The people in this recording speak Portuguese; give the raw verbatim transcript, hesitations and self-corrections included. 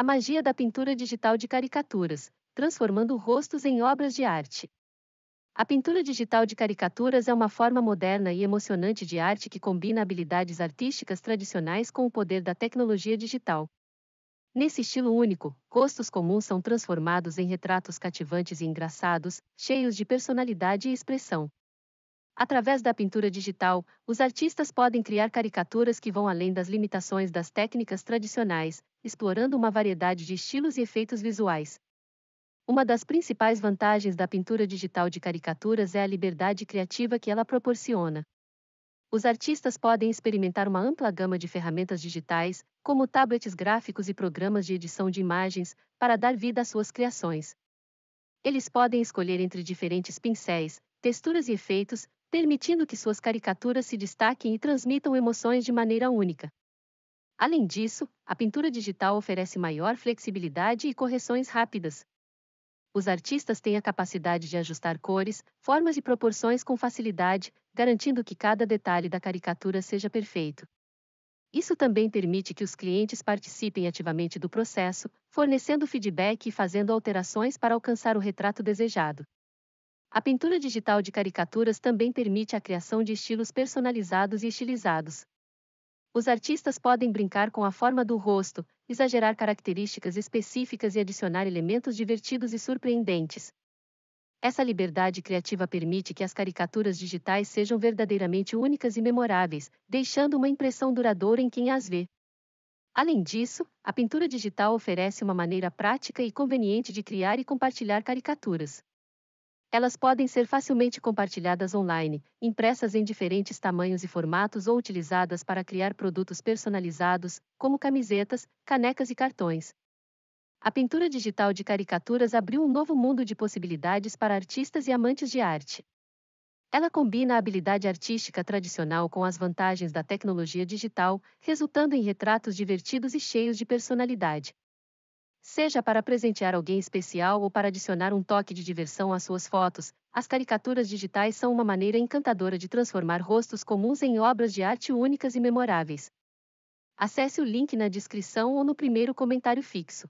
A magia da pintura digital de caricaturas, transformando rostos em obras de arte. A pintura digital de caricaturas é uma forma moderna e emocionante de arte que combina habilidades artísticas tradicionais com o poder da tecnologia digital. Nesse estilo único, rostos comuns são transformados em retratos cativantes e engraçados, cheios de personalidade e expressão. Através da pintura digital, os artistas podem criar caricaturas que vão além das limitações das técnicas tradicionais, explorando uma variedade de estilos e efeitos visuais. Uma das principais vantagens da pintura digital de caricaturas é a liberdade criativa que ela proporciona. Os artistas podem experimentar uma ampla gama de ferramentas digitais, como tablets gráficos e programas de edição de imagens, para dar vida às suas criações. Eles podem escolher entre diferentes pincéis, texturas e efeitos, permitindo que suas caricaturas se destaquem e transmitam emoções de maneira única. Além disso, a pintura digital oferece maior flexibilidade e correções rápidas. Os artistas têm a capacidade de ajustar cores, formas e proporções com facilidade, garantindo que cada detalhe da caricatura seja perfeito. Isso também permite que os clientes participem ativamente do processo, fornecendo feedback e fazendo alterações para alcançar o retrato desejado. A pintura digital de caricaturas também permite a criação de estilos personalizados e estilizados. Os artistas podem brincar com a forma do rosto, exagerar características específicas e adicionar elementos divertidos e surpreendentes. Essa liberdade criativa permite que as caricaturas digitais sejam verdadeiramente únicas e memoráveis, deixando uma impressão duradoura em quem as vê. Além disso, a pintura digital oferece uma maneira prática e conveniente de criar e compartilhar caricaturas. Elas podem ser facilmente compartilhadas online, impressas em diferentes tamanhos e formatos ou utilizadas para criar produtos personalizados, como camisetas, canecas e cartões. A pintura digital de caricaturas abriu um novo mundo de possibilidades para artistas e amantes de arte. Ela combina a habilidade artística tradicional com as vantagens da tecnologia digital, resultando em retratos divertidos e cheios de personalidade. Seja para presentear alguém especial ou para adicionar um toque de diversão às suas fotos, as caricaturas digitais são uma maneira encantadora de transformar rostos comuns em obras de arte únicas e memoráveis. Acesse o link na descrição ou no primeiro comentário fixo.